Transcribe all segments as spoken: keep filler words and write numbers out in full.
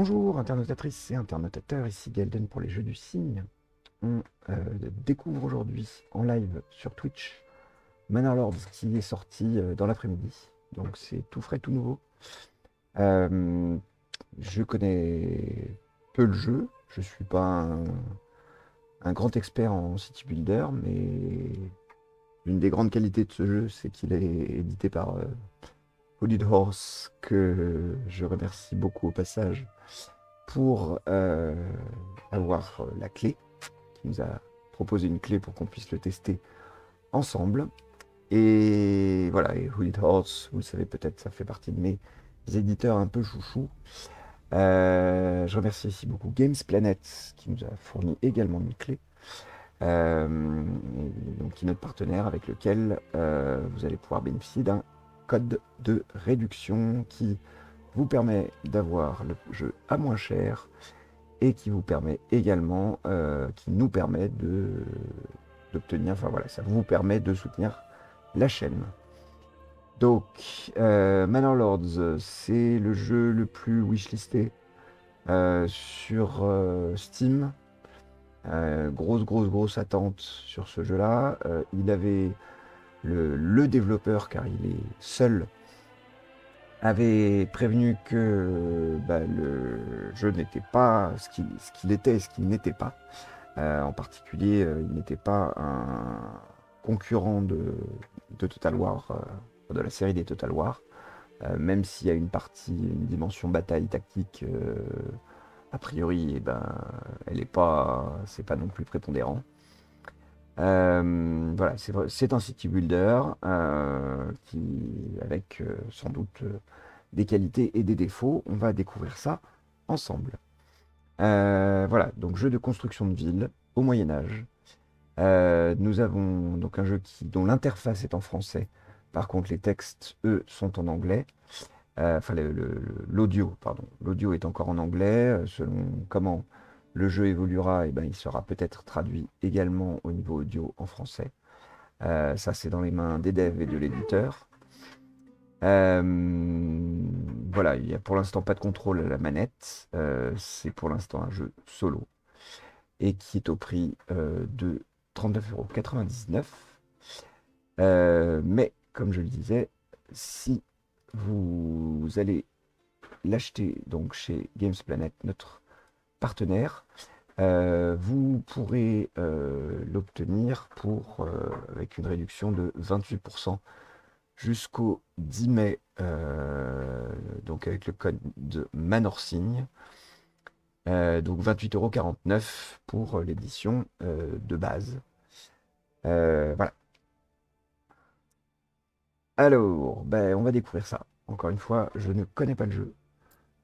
Bonjour internautatrices et internautateurs, ici Gaelden pour les Jeux du Cygne. On euh, découvre aujourd'hui en live sur Twitch Manor Lords qui est sorti euh, dans l'après-midi. Donc c'est tout frais, tout nouveau. Euh, je connais peu le jeu, je ne suis pas un, un grand expert en city builder, mais une des grandes qualités de ce jeu, c'est qu'il est édité par euh, Hooded Horse, que je remercie beaucoup au passage pour euh, avoir la clé, qui nous a proposé une clé pour qu'on puisse le tester ensemble. Et voilà, et Hooded Horse, vous le savez peut-être, ça fait partie de mes éditeurs un peu chouchou. Euh, je remercie ici beaucoup Games Planet, qui nous a fourni également une clé, euh, donc qui est notre partenaire avec lequel euh, vous allez pouvoir bénéficier d'un code de réduction qui vous permet d'avoir le jeu à moins cher et qui vous permet également, euh, qui nous permet de d'obtenir, enfin voilà, ça vous permet de soutenir la chaîne. Donc, euh, Manor Lords, c'est le jeu le plus wishlisté euh, sur euh, Steam. Euh, grosse, grosse, grosse attente sur ce jeu-là. Euh, il avait... Le, le développeur, car il est seul, avait prévenu que bah, le jeu n'était pas ce qu'il ce qu'il était et ce qu'il n'était pas. Euh, en particulier, euh, il n'était pas un concurrent de, de Total War, euh, de la série des Total War, euh, même s'il y a une partie, une dimension bataille tactique, euh, a priori, eh ben, elle n'est pas, c'est pas non plus prépondérant. Euh, voilà, c'est un city builder euh, qui, avec euh, sans doute euh, des qualités et des défauts. On va découvrir ça ensemble. Euh, voilà, donc jeu de construction de ville au Moyen-Âge. Euh, nous avons donc un jeu qui, dont l'interface est en français. Par contre, les textes, eux, sont en anglais. Euh, enfin, l'audio, pardon. L'audio est encore en anglais, selon comment... Le jeu évoluera, et ben il sera peut-être traduit également au niveau audio en français. Euh, ça, c'est dans les mains des devs et de l'éditeur. Euh, voilà, il n'y a pour l'instant pas de contrôle à la manette. Euh, c'est pour l'instant un jeu solo et qui est au prix euh, de trente-neuf euros quatre-vingt-dix-neuf. Mais, comme je le disais, si vous allez l'acheter donc chez Games Planet, notre partenaire, euh, vous pourrez euh, l'obtenir pour euh, avec une réduction de vingt-huit pour cent jusqu'au dix mai, euh, donc avec le code de MANORCYGNE, euh, donc vingt-huit euros quarante-neuf pour l'édition euh, de base. Euh, voilà. Alors, ben, on va découvrir ça. Encore une fois, je ne connais pas le jeu.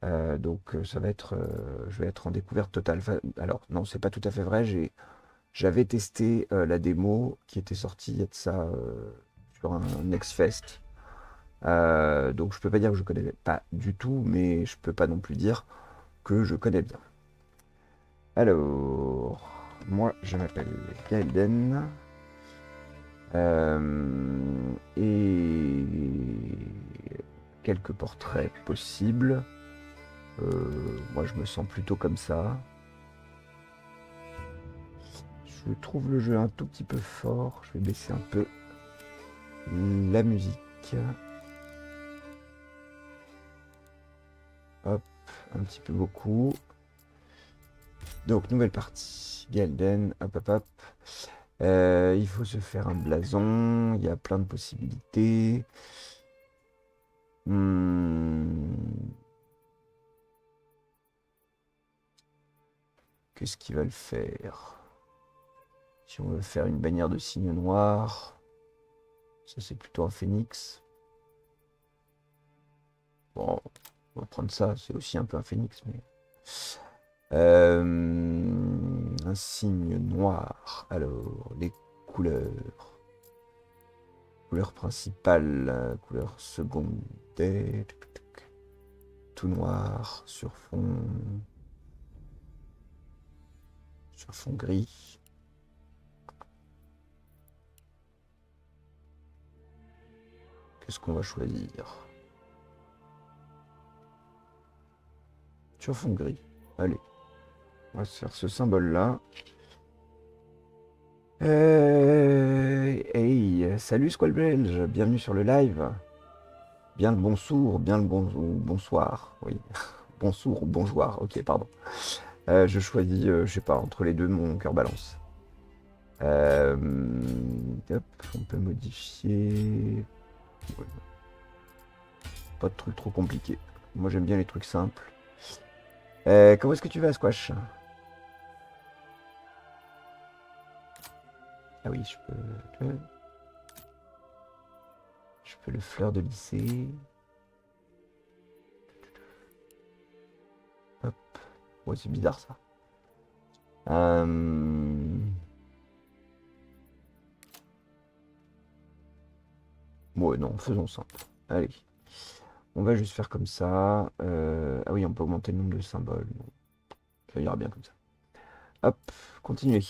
Euh, donc ça va être, euh, je vais être en découverte totale. Enfin, alors non, c'est pas tout à fait vrai. J'avais testé euh, la démo qui était sortie il y a de ça euh, sur un, un X-Fest. Euh, donc je peux pas dire que je connais pas du tout, mais je peux pas non plus dire que je connais bien. Alors moi je m'appelle Gaelden euh, et quelques portraits possibles. Euh, moi je me sens plutôt comme ça. Je trouve le jeu un tout petit peu fort. Je vais baisser un peu la musique. Hop, un petit peu beaucoup. Donc nouvelle partie. Gaelden, hop hop hop. Euh, il faut se faire un blason. Il y a plein de possibilités. Hmm. Qu'est-ce qu'ils veulent faire? Si on veut faire une bannière de cygne noir, ça c'est plutôt un phénix. Bon, on va prendre ça, c'est aussi un peu un phénix, mais... Euh, un cygne noir. Alors, les couleurs. Couleur principale, couleur secondaire. Tout noir sur fond... sur fond gris. Qu'est-ce qu'on va choisir? sur fond gris. Allez, on va se faire ce symbole-là. Euh, hey, salut Squalbelge, bienvenue sur le live. Bien le bonsoir, bien le bon, bonsoir, oui. Bonsoir ou bonjour, ok, pardon. Euh, je choisis, euh, je sais pas, entre les deux, mon cœur balance. Euh, hop, on peut modifier... Ouais. Pas de truc trop compliqué. Moi, j'aime bien les trucs simples. Euh, comment est-ce que tu vas, Squash? Ah oui, je peux... Le... Je peux le fleur de lycée. Hop. Ouais, c'est bizarre, ça. Euh... Ouais, non, faisons simple. Allez. On va juste faire comme ça. Euh... Ah oui, on peut augmenter le nombre de symboles. Ça ira bien comme ça. Hop, continuez.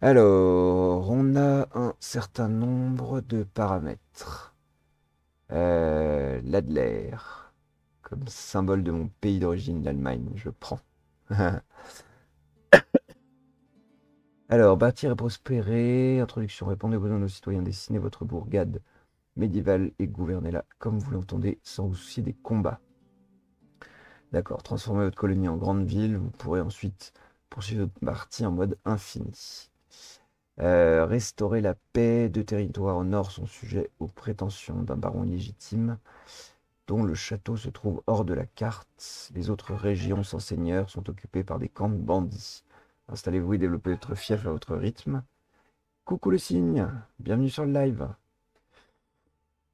Alors, on a un certain nombre de paramètres. Euh, L'Adler, comme symbole de mon pays d'origine, l'Allemagne, je prends. Alors, bâtir et prospérer, introduction, répondez aux besoins de nos citoyens, dessinez votre bourgade médiévale et gouvernez-la comme vous l'entendez, sans vous soucier des combats. D'accord, transformez votre colonie en grande ville, vous pourrez ensuite poursuivre votre partie en mode infini. Euh, restaurer la paix. Deux territoires au nord sont sujets aux prétentions d'un baron illégitime dont le château se trouve hors de la carte. Les autres régions sans seigneur sont occupées par des camps de bandits. Installez-vous et développez votre fief à votre rythme. Coucou le cygne, bienvenue sur le live.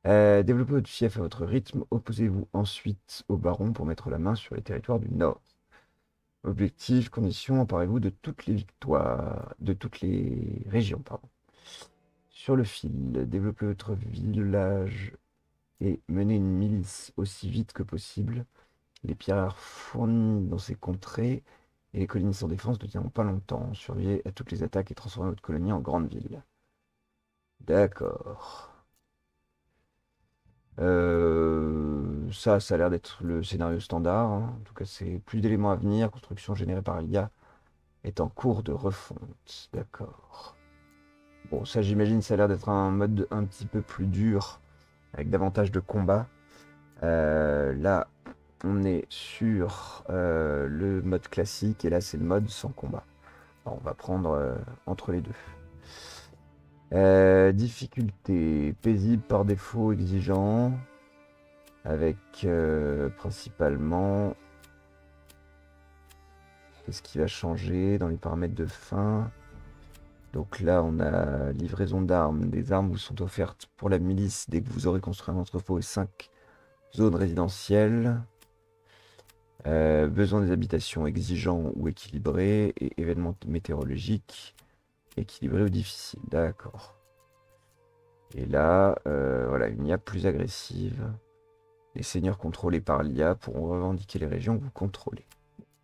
Euh, développez votre fief à votre rythme, opposez-vous ensuite au baron pour mettre la main sur les territoires du nord. Objectif, condition, emparez-vous de toutes les victoires, de toutes les régions, pardon. Sur le fil, développez votre village et menez une milice aussi vite que possible. Les pierres fournies dans ces contrées et les colonies sans défense ne tiendront pas longtemps. Surveillez à toutes les attaques et transformez votre colonie en grande ville. D'accord. Euh, ça, ça a l'air d'être le scénario standard. Hein. En tout cas, c'est plus d'éléments à venir. Construction générée par l'I A est en cours de refonte. D'accord. Bon, ça, j'imagine, ça a l'air d'être un mode un petit peu plus dur, avec davantage de combats. Euh, là, on est sur euh, le mode classique, et là, c'est le mode sans combat. Alors, on va prendre euh, entre les deux. Euh, difficulté, paisible par défaut, exigeant, avec euh, principalement, qu'est-ce qui va changer dans les paramètres de fin? Donc là on a livraison d'armes, des armes vous sont offertes pour la milice dès que vous aurez construit un entrepôt et cinq zones résidentielles, euh, besoin des habitations exigeant ou équilibré, et événements météorologiques. Équilibré ou difficile, d'accord. Et là, euh, voilà, une I A plus agressive. Les seigneurs contrôlés par l'I A pourront revendiquer les régions que vous contrôlez.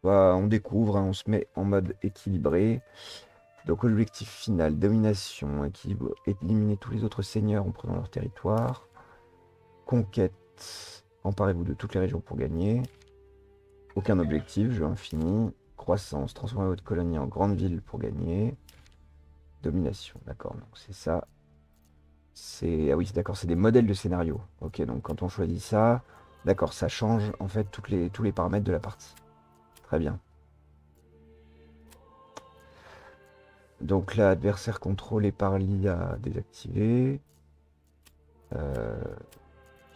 Bah, on découvre, hein, on se met en mode équilibré. Donc, objectif final, domination, équilibre, éliminer tous les autres seigneurs en prenant leur territoire. Conquête, emparez-vous de toutes les régions pour gagner. Aucun objectif, jeu infini. Croissance, transformez votre colonie en grande ville pour gagner. Domination, d'accord, donc c'est ça. C'est... Ah oui, d'accord, c'est des modèles de scénario. Ok, donc quand on choisit ça, d'accord, ça change en fait toutes les, tous les paramètres de la partie. Très bien. Donc là, adversaire contrôlé par l'I A désactivé. Euh...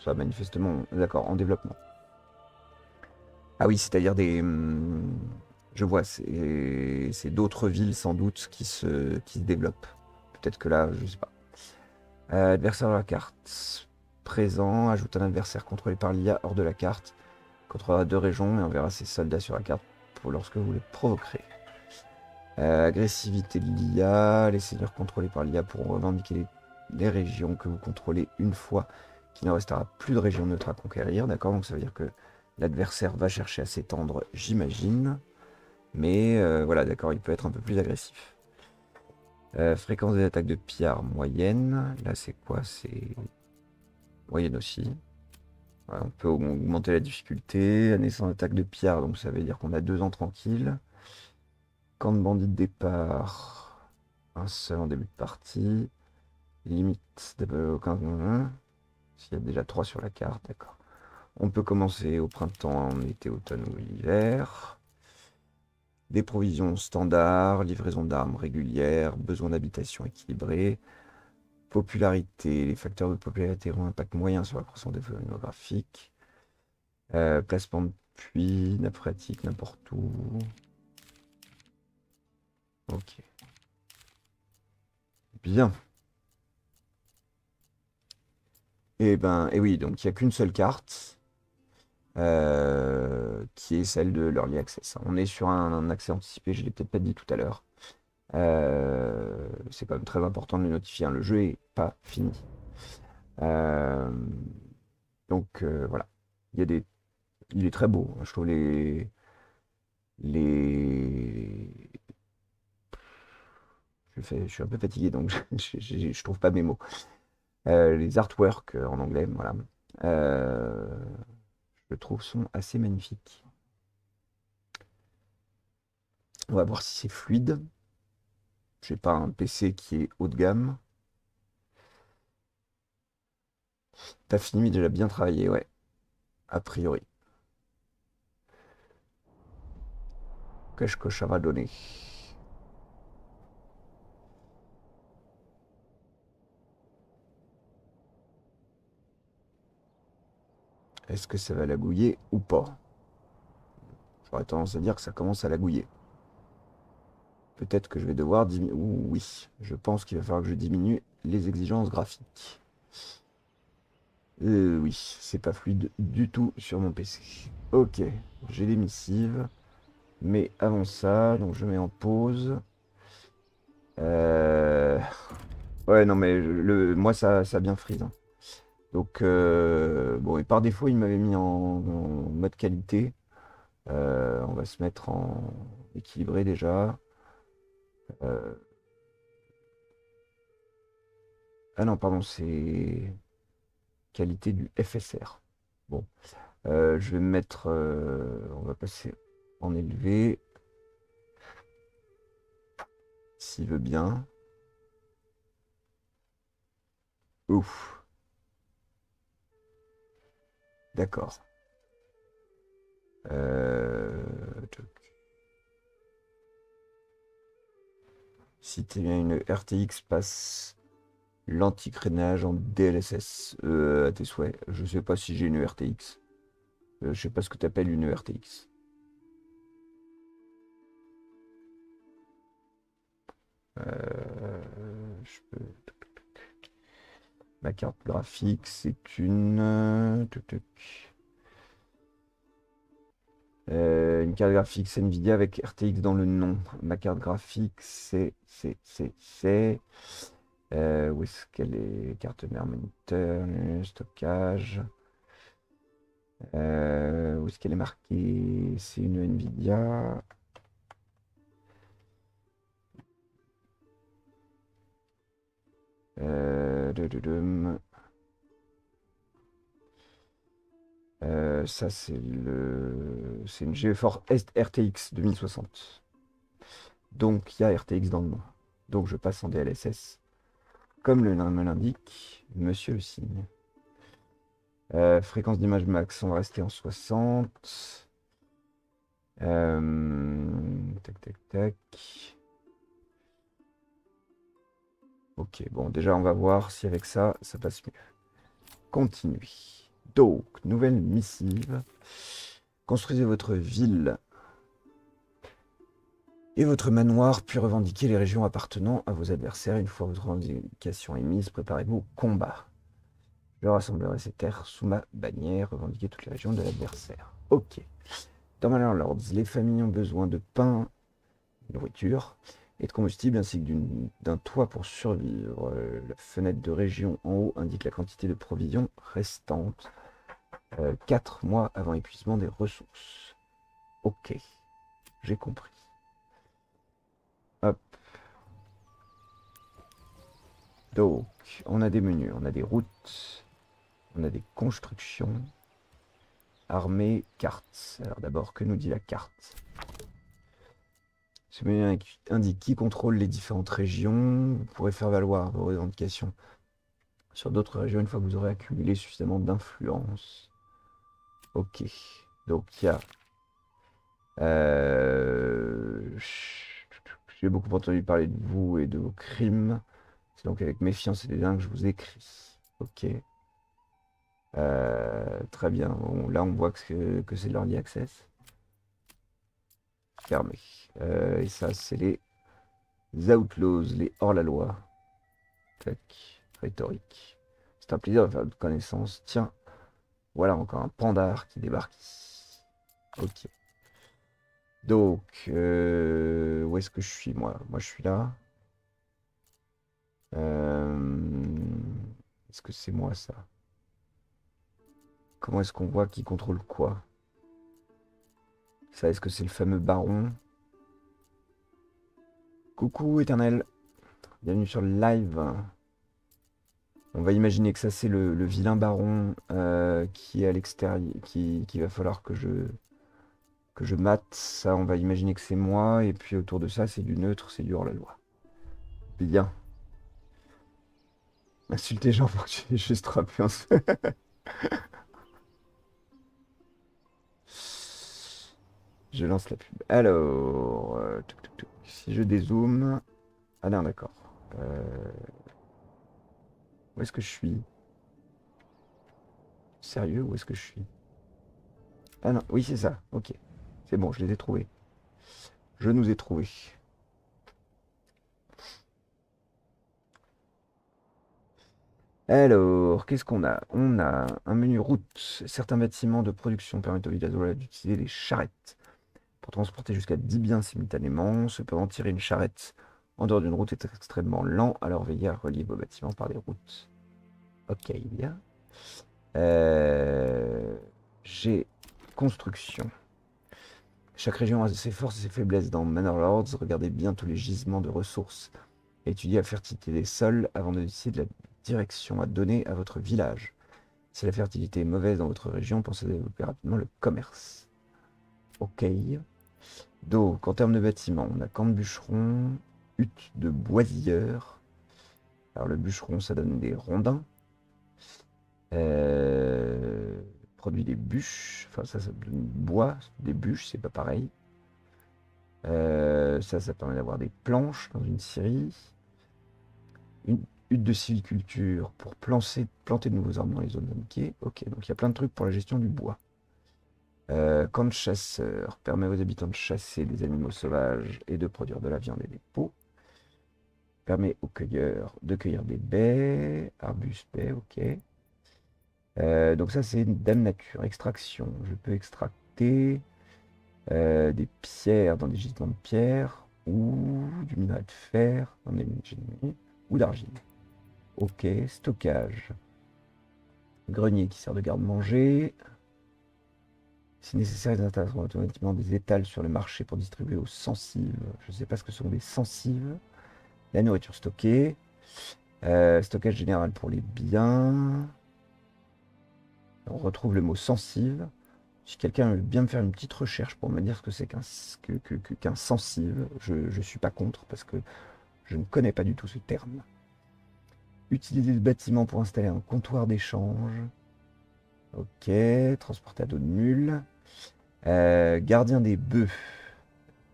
Ça, manifestement, d'accord, en développement. Ah oui, c'est-à-dire des... Je vois, c'est d'autres villes sans doute qui se, qui se développent. Peut-être que là, je ne sais pas. Euh, adversaire de la carte. Présent, ajoute un adversaire contrôlé par l'I A hors de la carte. Contrôlera deux régions et enverra ses soldats sur la carte pour lorsque vous les provoquerez. Euh, agressivité de l'I A. Les seigneurs contrôlés par l'I A pourront revendiquer les, les régions que vous contrôlez une fois qu'il ne restera plus de régions neutres à conquérir. D'accord, donc ça veut dire que l'adversaire va chercher à s'étendre, j'imagine. Mais euh, voilà, d'accord, il peut être un peu plus agressif. Euh, fréquence des attaques de pierre moyenne. Là, c'est quoi? C'est moyenne aussi. Voilà, on peut augmenter la difficulté. La naissance d'attaque de pierre, donc ça veut dire qu'on a deux ans tranquille. Camp de bandits de départ, un seul en début de partie. Limite aucun. S'il y a déjà trois sur la carte, d'accord. On peut commencer au printemps, en été, automne ou hiver. Des provisions standards, livraison d'armes régulière, besoin d'habitation équilibrée, popularité. Les facteurs de popularité ont un impact moyen sur la croissance démographique. Euh, placement de puits, nappe phréatique, n'importe où. Ok. Bien. Et ben, et oui, donc il n'y a qu'une seule carte euh, qui est celle de l'Early Access. On est sur un, un accès anticipé, je ne l'ai peut-être pas dit tout à l'heure. Euh, c'est quand même très important de le notifier, hein. Le jeu n'est pas fini. Euh, donc euh, voilà, il y a des... il est très beau, hein. Je trouve les... les... Je, fais... je suis un peu fatigué, donc je ne trouve pas mes mots. Euh, les artworks euh, en anglais, voilà. Euh, je trouve sont assez magnifiques. On va voir si c'est fluide. J'ai pas un P C qui est haut de gamme. T'as fini déjà bien travaillé, ouais. A priori. Qu'est-ce que ça va donner ? Est-ce que ça va lagouiller ou pas? J'aurais tendance à dire que ça commence à lagouiller. Peut-être que je vais devoir diminuer... Oui, je pense qu'il va falloir que je diminue les exigences graphiques. Euh, oui, c'est pas fluide du tout sur mon P C. Ok, j'ai les missives. Mais avant ça, donc je mets en pause. Euh... Ouais, non mais le... moi ça, ça a bien freeze, hein. Donc, euh, bon, et par défaut, il m'avait mis en, en mode qualité. Euh, on va se mettre en équilibré déjà. Euh... Ah non, pardon, c'est qualité du F S R. Bon, euh, je vais me mettre, euh, on va passer en élevé, s'il veut bien. Ouf. D'accord. Euh... Si tu as une R T X, passe l'anti-crénage en D L S S euh, à tes souhaits. Je sais pas si j'ai une R T X. Euh, je sais pas ce que tu appelles une R T X. Euh... Je peux... Ma carte graphique, c'est une... Euh, une carte graphique, c'est Nvidia avec R T X dans le nom. Ma carte graphique, c'est... c'est... c'est... c'est... Euh, où est-ce qu'elle est? Carte mère, moniteur, stockage... Euh, où est-ce qu'elle est marquée? C'est une Nvidia... Euh, de, de, de. Euh, ça c'est le c'est une GeForce R T X vingt soixante, donc il y a R T X dans le nom, donc je passe en D L S S comme le nom me l'indique, monsieur le cygne. Euh, fréquence d'image max, on va rester en soixante. euh, tac tac tac. Ok, bon, déjà, on va voir si avec ça, ça passe mieux. Continue. Donc, nouvelle missive. Construisez votre ville et votre manoir, puis revendiquez les régions appartenant à vos adversaires. Une fois votre revendication émise, préparez-vous au combat. Je rassemblerai ces terres sous ma bannière. Revendiquez toutes les régions de l'adversaire. Ok. Dans Manor Lords, les familles ont besoin de pain, nourriture et de combustible, ainsi que d'un toit pour survivre. Euh, la fenêtre de région en haut indique la quantité de provisions restantes. Euh, quatre mois avant épuisement des ressources. Ok, j'ai compris. Hop. Donc, on a des menus, on a des routes, on a des constructions, Armée, carte. Alors d'abord, que nous dit la carte? Ce menu indique qui contrôle les différentes régions. Vous pourrez faire valoir vos revendications sur d'autres régions une fois que vous aurez accumulé suffisamment d'influence. Ok. Donc il y a... Euh... J'ai beaucoup entendu parler de vous et de vos crimes. C'est donc avec méfiance et dédain que je vous écris. Ok. Euh, très bien. On, là, on voit que, que c'est de l'early access. Fermé. Euh, et ça, c'est les outlaws, les hors-la-loi. Tac. Rhétorique. C'est un plaisir de faire votre connaissance. Tiens. Voilà encore un pandard qui débarque ici. Ok. Donc, euh, où est-ce que je suis, moi? Moi, je suis là. Euh, est-ce que c'est moi, ça? Comment est-ce qu'on voit qui contrôle quoi? Ça, est-ce que c'est le fameux baron? Coucou, éternel. Bienvenue sur le live. On va imaginer que ça, c'est le, le vilain baron euh, qui est à l'extérieur, qui, qui va falloir que je... que je mate. Ça, on va imaginer que c'est moi, et puis autour de ça, c'est du neutre, c'est du hors-la-loi. Bien. Insulte les gens pour que j'ai juste rappé un seul. Je lance la pub. Alors, euh, tuc, tuc, tuc. Si je dézoome... Ah non, d'accord. Euh... Où est-ce que je suis? Sérieux, où est-ce que je suis? Ah non, oui, c'est ça, ok. C'est bon, je les ai trouvés. Je nous ai trouvés. Alors, qu'est-ce qu'on a? On a un menu route. Certains bâtiments de production permettent aux villageois d'utiliser les charrettes pour transporter jusqu'à dix biens simultanément. Cependant, tirer une charrette en dehors d'une route est extrêmement lent, alors veillez à relier vos bâtiments par des routes. Ok, bien. Euh, J'ai construction. Chaque région a ses forces et ses faiblesses dans Manor Lords. Regardez bien tous les gisements de ressources. Étudiez la fertilité des sols avant de décider de la direction à donner à votre village. Si la fertilité est mauvaise dans votre région, pensez à développer rapidement le commerce. Ok. Donc, en termes de bâtiments, on a camp de bûcheron, hutte de boisilleur. Alors, le bûcheron, ça donne des rondins. Euh... Produit des bûches, enfin ça, ça donne bois, des bûches, c'est pas pareil. Euh, ça, ça permet d'avoir des planches dans une scierie. Une hutte de sylviculture pour plancer, planter de nouveaux arbres dans les zones indiquées. Ok, donc il y a plein de trucs pour la gestion du bois. Euh, camp de chasseurs permet aux habitants de chasser des animaux sauvages et de produire de la viande et des peaux. Permet aux cueilleurs de cueillir des baies, arbustes, baies, ok. Euh, donc ça c'est dame nature, extraction, je peux extracter euh, des pierres dans des gisements de pierre, ou du minerai de fer, dans des mines, ou d'argile. Ok, stockage, grenier qui sert de garde-manger, si nécessaire ils intéresseront automatiquement des étals sur le marché pour distribuer aux sensives, je ne sais pas ce que sont les sensives, la nourriture stockée, euh, stockage général pour les biens. On retrouve le mot sensive. Si quelqu'un veut bien me faire une petite recherche pour me dire ce que c'est qu'un que, que, que, qu'un sensive, je ne suis pas contre parce que je ne connais pas du tout ce terme. Utiliser le bâtiment pour installer un comptoir d'échange. Ok, transporter à dos de mule. Euh, gardien des bœufs.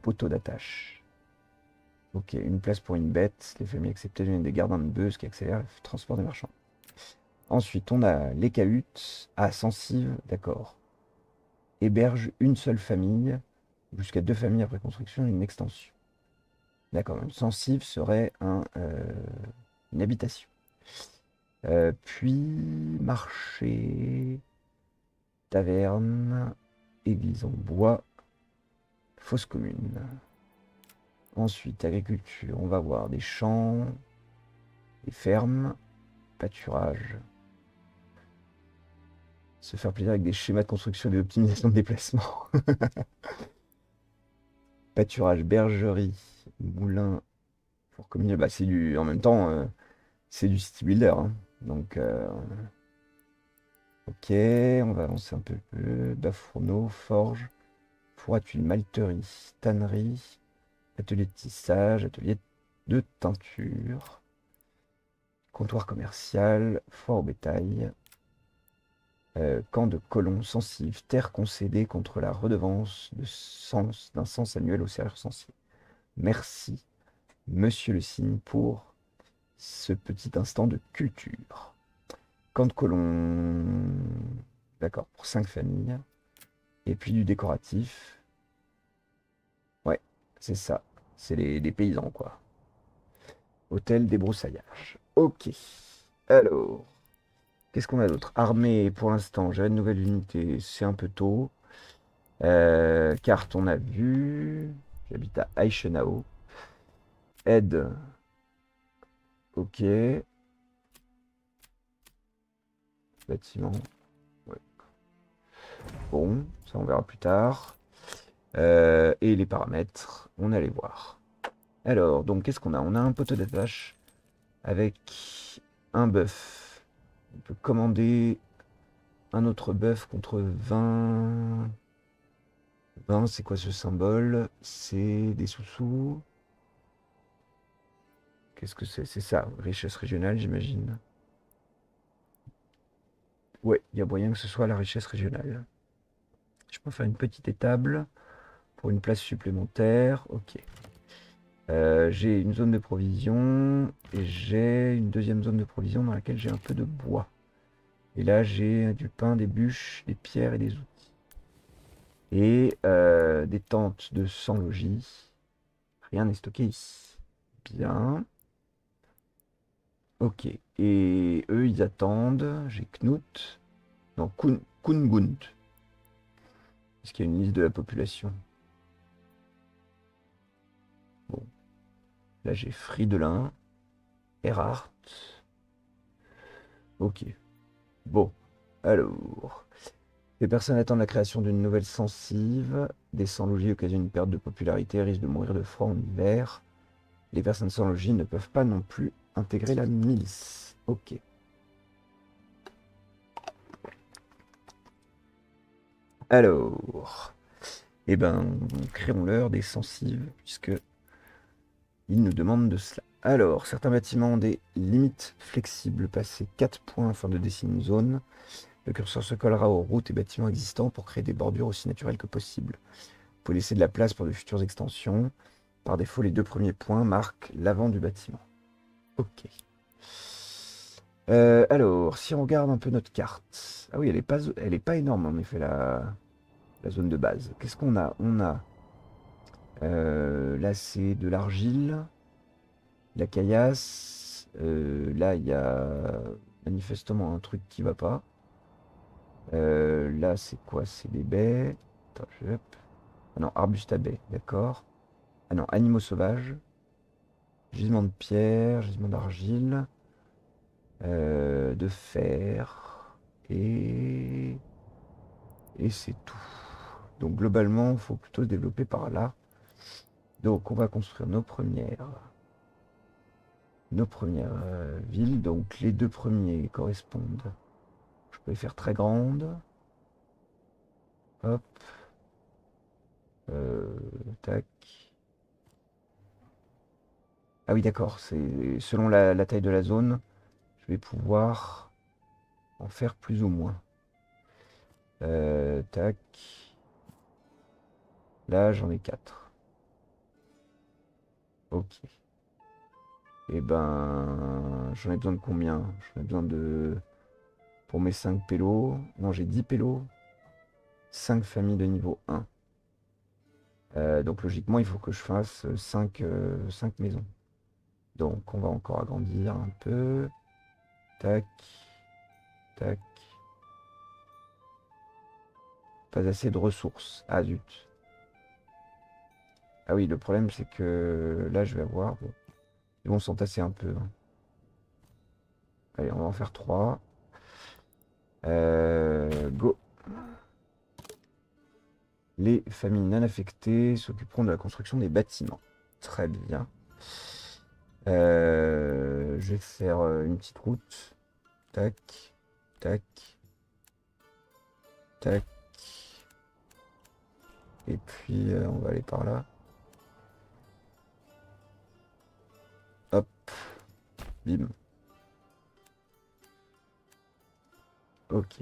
Poteau d'attache. Ok, une place pour une bête. Les familles acceptées deviennent des gardiens de bœufs, ce qui accélère le transport des marchands. Ensuite, on a les cahutes à sensive, d'accord. Héberge une seule famille, jusqu'à deux familles après construction, une extension. D'accord, une sensive serait un, euh, une habitation. Euh, puis, marché, taverne, église en bois, fosse commune. Ensuite, agriculture, on va voir des champs, des fermes, pâturage. Se faire plaisir avec des schémas de construction et d'optimisation de déplacement. Pâturage, bergerie, moulin, pour communier. Bah, c'est du, en même temps, euh, c'est du city builder. Hein. Donc, euh, Ok, on va avancer un peu. Bafourneau, forge, four à tuiles, malterie, tannerie, atelier de tissage, atelier de teinture, comptoir commercial, foire au bétail, euh, camp de colons, sensibles, terre concédée contre la redevance de sens d'un sens annuel aux serrures sensibles. Merci, monsieur le cygne, pour ce petit instant de culture. Camp de colons, d'accord, pour cinq familles. Et puis du décoratif. Ouais, c'est ça. C'est les, les paysans, quoi. Hôtel débroussaillage. Ok. Alors, qu'est-ce qu'on a d'autre? Armée, pour l'instant, j'ai une nouvelle unité. C'est un peu tôt. Euh, carte, on a vu. J'habite à Aishenao. Aide. Ok. Bâtiment. Ouais. Bon, ça on verra plus tard. Euh, et les paramètres, on allait voir. Alors, donc qu'est-ce qu'on a? On a un poteau d'attache avec un bœuf. On peut commander un autre bœuf contre vingt. vingt, c'est quoi ce symbole? C'est des sous-sous. Qu'est-ce que c'est? C'est ça, richesse régionale, j'imagine. Ouais, il y a moyen que ce soit la richesse régionale. Je peux faire une petite étable pour une place supplémentaire. Ok. Euh, j'ai une zone de provision et j'ai une deuxième zone de provision dans laquelle j'ai un peu de bois. Et là, j'ai du pain, des bûches, des pierres et des outils. Et euh, des tentes de cent logis. Rien n'est stocké ici. Bien. Ok, et eux ils attendent, j'ai Knut, non Kun, Kungund, est-ce qu'il y a une liste de la population? Bon, là j'ai Fridelin, Erhard, ok, bon, alors, les personnes attendent la création d'une nouvelle censive, des sans-logis occasionnent une perte de popularité, risquent de mourir de froid en hiver, les personnes sans-logis ne peuvent pas non plus intégrer la milice. Ok. Alors, eh ben, créons-leur des sensibles, puisque ils nous demandent de cela. Alors, certains bâtiments ont des limites flexibles. Passer quatre points afin de dessiner une zone. Le curseur se collera aux routes et bâtiments existants pour créer des bordures aussi naturelles que possible. Vous pouvez laisser de la place pour de futures extensions. Par défaut, les deux premiers points marquent l'avant du bâtiment. Ok. Euh, alors, si on regarde un peu notre carte. Ah oui, elle n'est pas, elle est pas énorme, en effet, la, la zone de base. Qu'est-ce qu'on a? On a... Euh, là, c'est de l'argile, la caillasse. Euh, là, il y a manifestement un truc qui va pas. Euh, là, c'est quoi? C'est des baies. Attends, je... Ah non, arbuste à baies, d'accord. Ah non, animaux sauvages. Gisement de pierre, gisement d'argile, euh, de fer, et, et c'est tout. Donc globalement, il faut plutôt se développer par là. Donc on va construire nos premières, nos premières euh, villes. Donc les deux premiers correspondent. Je peux les faire très grandes. Hop. Euh, tac. Ah oui, d'accord, c'est selon la, la taille de la zone, je vais pouvoir en faire plus ou moins. Euh, tac. Là, j'en ai quatre. Ok. Et ben, j'en ai besoin de combien? J'en ai besoin de... Pour mes cinq pélos... Non, j'ai dix pélos. cinq familles de niveau un. Euh, donc, logiquement, il faut que je fasse cinq, euh, cinq maisons. Donc on va encore agrandir un peu. Tac. Tac. Pas assez de ressources. Ah zut. Ah oui, le problème c'est que là je vais avoir... Ils vont s'en tasser un peu. Allez, on va en faire trois. Euh, go. Les familles non affectées s'occuperont de la construction des bâtiments. Très bien. Euh, je vais faire une petite route. Tac, tac, Tac. Et puis euh, on va aller par là. Hop. Bim. Ok.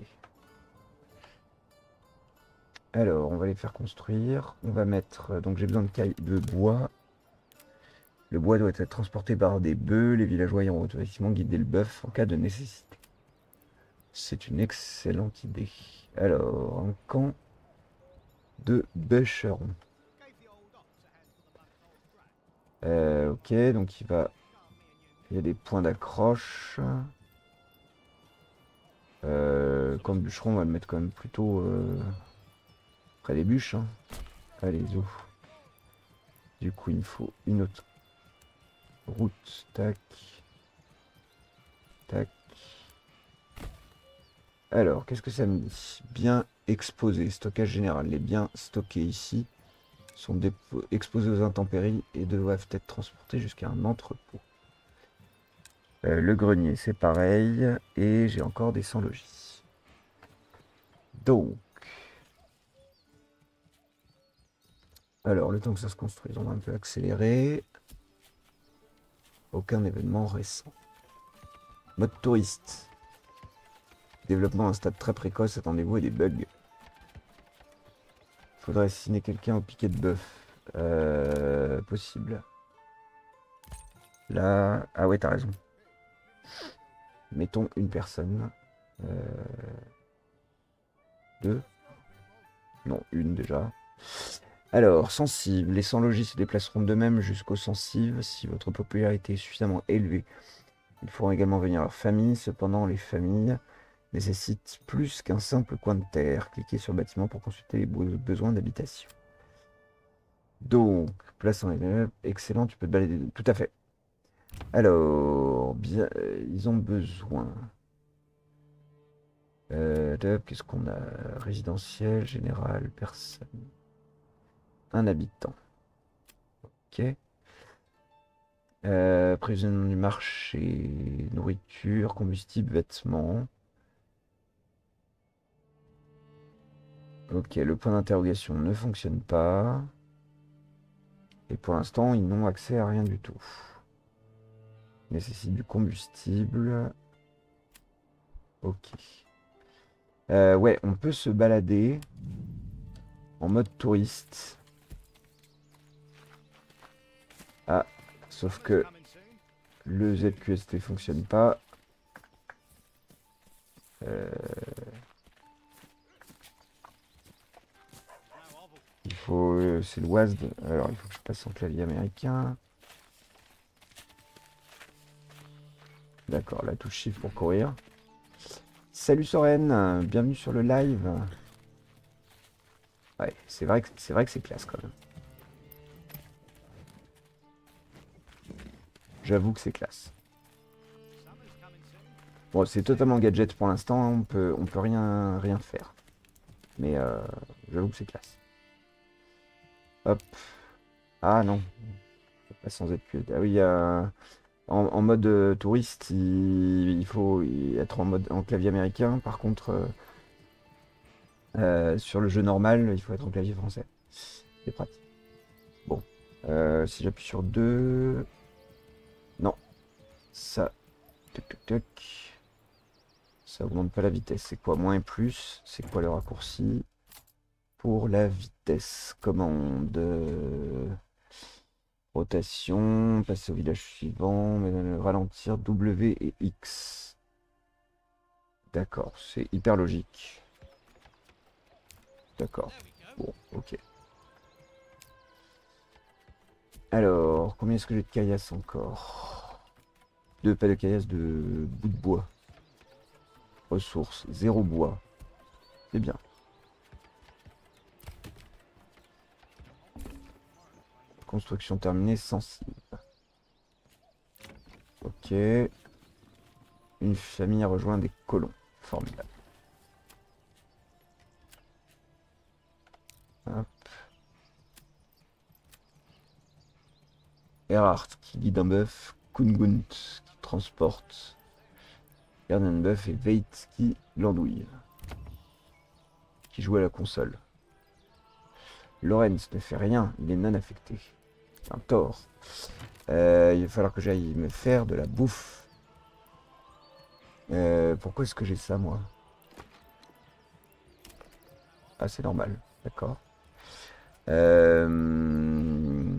Alors, on va les faire construire. On va mettre... Donc j'ai besoin de cailles de bois. Le bois doit être transporté par des bœufs. Les villageois iront automatiquement guider le bœuf en cas de nécessité. C'est une excellente idée. Alors, un camp de bûcherons. Euh, ok, donc il va... Il y a des points d'accroche. Euh, camp de bûcheron, on va le mettre quand même plutôt... Euh... Après les bûches, hein. Allez, zo. Du coup, il me faut une autre route. Tac. Tac. Alors, qu'est-ce que ça me dit? Bien exposé. Stockage général. Les biens stockés ici sont exposés aux intempéries et doivent être transportés jusqu'à un entrepôt. Euh, le grenier, c'est pareil. Et j'ai encore des sans-logis. Donc. Alors, le temps que ça se construise, on va un peu accélérer. Aucun événement récent. Mode touriste. Développement à un stade très précoce, attendez-vous à des bugs. Faudrait assassiner quelqu'un au piquet de bœuf. Euh, possible. Là... Ah ouais, t'as raison. Mettons une personne. Euh... Deux. Non, une déjà. Alors, sensible. Les sans-logis se déplaceront de même jusqu'aux sensibles si votre popularité est suffisamment élevée. Ils feront également venir leurs familles. Cependant, les familles nécessitent plus qu'un simple coin de terre. Cliquez sur bâtiment pour consulter les besoins d'habitation. Donc, place en élève. Excellent, tu peux te balader. Tout à fait. Alors, bien, euh, ils ont besoin. Euh, qu'est-ce qu'on a? Résidentiel, général, personne. Un habitant. Ok. Euh, prisonnier du marché, nourriture, combustible, vêtements. Ok, le point d'interrogation ne fonctionne pas. Et pour l'instant, ils n'ont accès à rien du tout. Ils nécessitent du combustible. Ok. Euh, ouais, on peut se balader en mode touriste. Ah, sauf que le Z Q S T fonctionne pas. Euh... Il faut... Euh, c'est le W A S D. Alors, il faut que je passe en clavier américain. D'accord, la touche Shift pour courir. Salut Soren, bienvenue sur le live. Ouais, c'est vrai que c'est vrai que c'est classe quand même. J'avoue que c'est classe. Bon, c'est totalement gadget pour l'instant, on peut, on peut rien, rien faire. Mais euh, j'avoue que c'est classe. Hop. Ah non. Pas sans Z Q S T. Ah oui, euh, en, en mode euh, touriste, il, il faut être en mode en clavier américain. Par contre, euh, euh, sur le jeu normal, il faut être en clavier français. C'est pratique. Bon. Euh, si j'appuie sur deux... Non, ça, tuc, tuc, tuc. Ça augmente pas la vitesse. C'est quoi moins et plus? C'est quoi le raccourci pour la vitesse? Commande, rotation, passer au village suivant, ralentir W et X. D'accord, c'est hyper logique. D'accord. Bon, ok. Alors, combien est-ce que j'ai de caillasse encore? Deux, pas de caillasse, de bout de bois. Ressources, zéro bois. C'est bien. Construction terminée, sensible. Ok. Une famille rejoint des colons. Formidable. Hop. Erhardt qui guide un bœuf, Kungunt qui transporte, Erdenbœuf et Veit qui l'andouille. qui joue à la console. Lorenz ne fait rien, il est non affecté. Un tort. Euh, il va falloir que j'aille me faire de la bouffe. Euh, pourquoi est-ce que j'ai ça, moi? Ah, c'est normal, d'accord. Euh...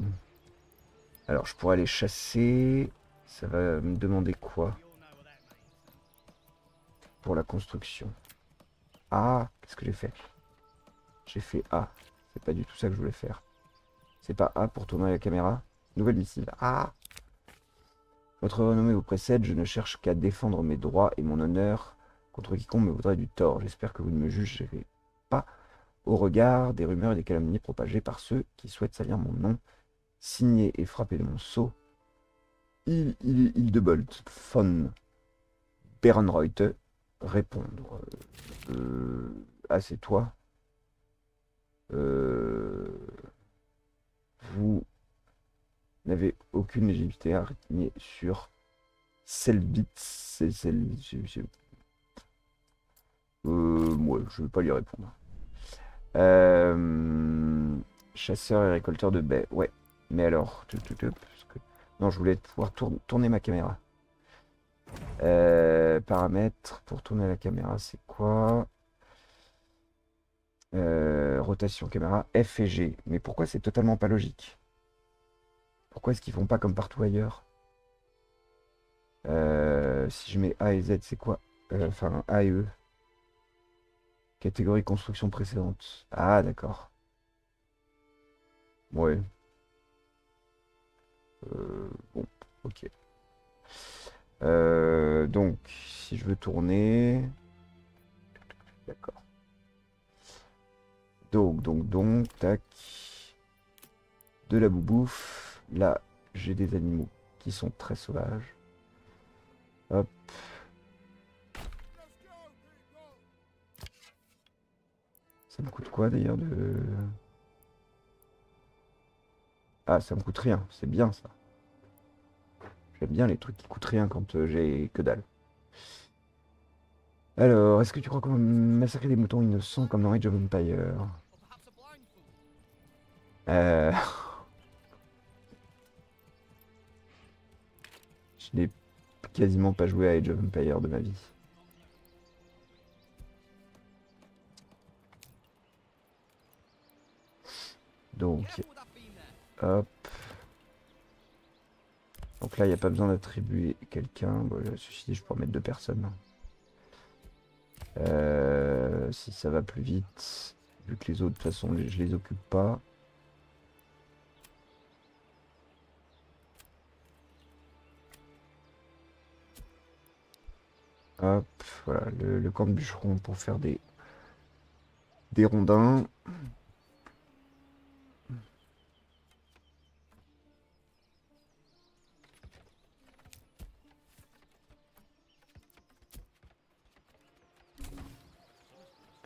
Alors, je pourrais aller chasser. Ça va me demander quoi? Pour la construction. Ah, qu'est-ce que j'ai fait? J'ai fait A. C'est pas du tout ça que je voulais faire. C'est pas A pour tourner la caméra. Nouvelle missile. Ah! Votre renommée vous précède. Je ne cherche qu'à défendre mes droits et mon honneur contre quiconque me voudrait du tort. J'espère que vous ne me jugerez pas au regard des rumeurs et des calomnies propagées par ceux qui souhaitent salir mon nom, signé et frappé de mon sceau. Il, il, il de Bolt, von Berenreuthe, répondre. Euh, ah, c'est toi. Euh, vous n'avez aucune légitimité à régner sur Selbit. C'est celle. Euh, moi, je ne vais pas lui répondre. Euh, chasseur et récolteur de baies. Ouais. Mais alors, tout, tout, tout, parce que... non, je voulais pouvoir tourner, tourner ma caméra. Euh, paramètres pour tourner la caméra, c'est quoi? Euh, rotation caméra, F et G. Mais pourquoi c'est totalement pas logique? Pourquoi est-ce qu'ils font pas comme partout ailleurs? euh, Si je mets A et Z, c'est quoi? euh, Enfin, A et E. Catégorie construction précédente. Ah, d'accord. Ouais. Euh, bon, ok. Euh, donc, si je veux tourner... D'accord. Donc, donc, donc, tac, de la boubouffe. Là, j'ai des animaux qui sont très sauvages. Hop. Ça me coûte quoi d'ailleurs de... Ah, ça me coûte rien, c'est bien ça. J'aime bien les trucs qui coûtent rien quand j'ai que dalle. Alors, est-ce que tu crois qu'on va massacrer des moutons innocents comme dans Age of Empire? Euh... Je n'ai quasiment pas joué à Age of Empire de ma vie. Donc, hop. Donc là, il n'y a pas besoin d'attribuer quelqu'un. Bon, ceci dit, je pourrais mettre deux personnes. Euh, si ça va plus vite, vu que les autres, de toute façon, je les occupe pas. Hop, voilà, le, le camp de bûcheron pour faire des, des rondins.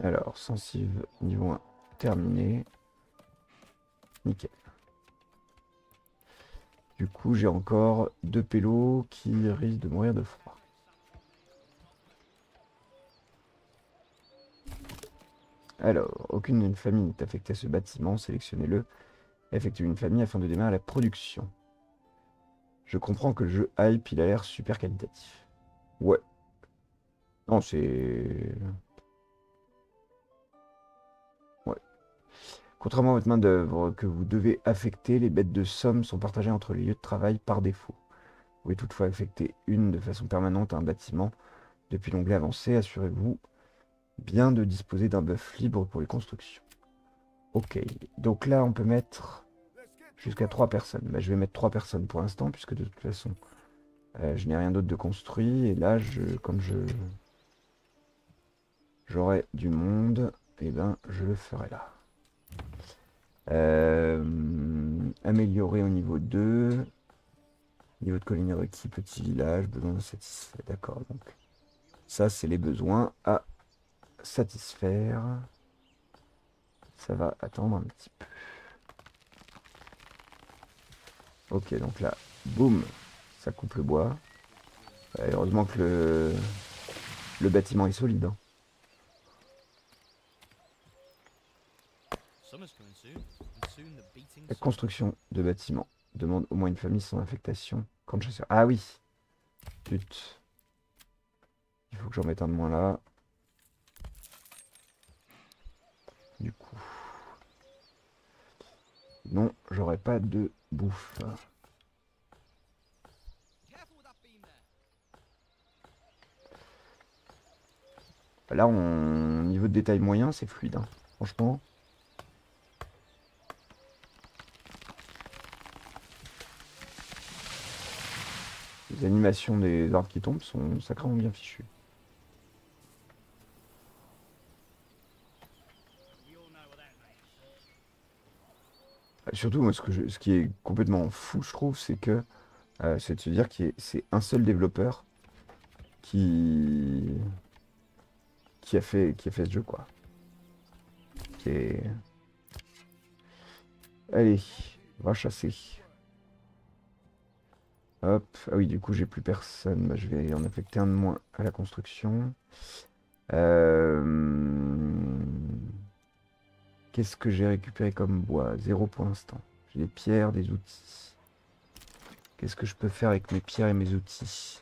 Alors, sensive, niveau un, terminé. Nickel. Du coup, j'ai encore deux pélos qui risquent de mourir de froid. Alors, aucune d'une famille n'est affectée à ce bâtiment, sélectionnez-le. Effectuez une famille afin de démarrer la production. Je comprends que le jeu hype, il a l'air super qualitatif. Ouais. Non, c'est... Contrairement à votre main d'œuvre que vous devez affecter, les bêtes de somme sont partagées entre les lieux de travail par défaut. Vous pouvez toutefois affecter une de façon permanente à un bâtiment. Depuis l'onglet avancé, assurez-vous bien de disposer d'un buff libre pour les constructions. Ok, donc là on peut mettre jusqu'à trois personnes. Bah, je vais mettre trois personnes pour l'instant, puisque de toute façon euh, je n'ai rien d'autre de construit. Et là, je, comme je j'aurai du monde, et eh ben je le ferai là. Euh, améliorer au niveau deux, niveau de colline requis, petit village, besoin satisfait, d'accord, donc ça c'est les besoins à satisfaire, ça va attendre un petit peu. Ok, donc là, boum, ça coupe le bois. Et heureusement que le, le bâtiment est solide, hein. La construction de bâtiments demande au moins une famille sans affectation. Quand je... Ah oui. Pute. Il faut que j'en mette un de moins là. Du coup... Non, j'aurais pas de bouffe. Là, on... niveau de détail moyen, c'est fluide, hein. Franchement. Les animations des arbres qui tombent sont sacrément bien fichues. Surtout, moi, ce, que je, ce qui est complètement fou, je trouve, c'est que euh, c'est de se dire que c'est un seul développeur qui... Qui a, fait, qui a fait ce jeu, quoi. Qui est... Allez, va chasser. Hop, ah oui, du coup, j'ai plus personne. Bah, je vais en affecter un de moins à la construction. Euh... Qu'est-ce que j'ai récupéré comme bois? Zéro pour l'instant. J'ai des pierres, des outils. Qu'est-ce que je peux faire avec mes pierres et mes outils?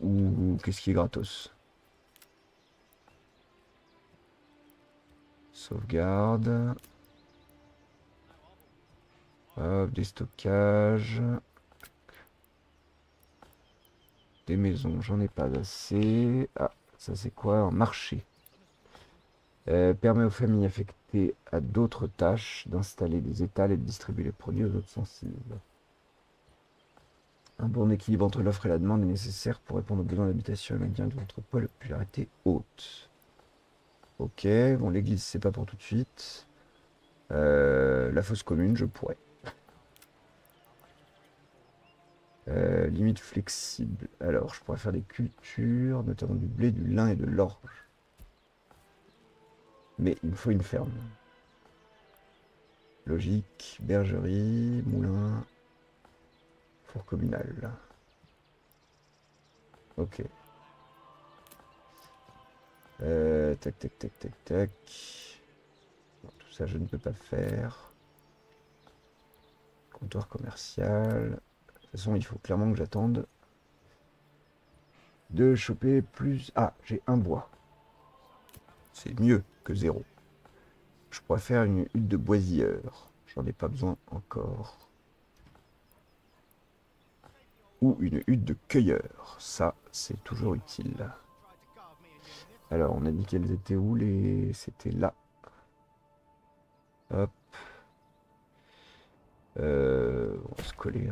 Ou qu'est-ce qui est gratos? Sauvegarde. Hop, des stockages. Des maisons, j'en ai pas assez. Ah, ça c'est quoi? Un marché. Euh, permet aux familles affectées à d'autres tâches d'installer des étals et de distribuer les produits aux autres sensibles. Un bon équilibre entre l'offre et la demande est nécessaire pour répondre aux besoins d'habitation et maintien de l'entrepôt à la popularité haute. Ok, bon, l'église c'est pas pour tout de suite. Euh, la fosse commune, je pourrais. Euh, limite flexible. Alors, je pourrais faire des cultures, notamment du blé, du lin et de l'orge. Mais il me faut une ferme. Logique, bergerie, moulin, four communal. Ok. Euh, tac, tac, tac, tac, tac. Bon, tout ça, je ne peux pas faire. Comptoir commercial. De toute façon, il faut clairement que j'attende de choper plus... Ah, j'ai un bois. C'est mieux que zéro. Je pourrais faire une hutte de boisilleur. J'en ai pas besoin encore. Ou une hutte de cueilleur. Ça, c'est toujours utile. Alors, on a dit qu'elles étaient où les... C'était là. Hop. Euh, on va se coller.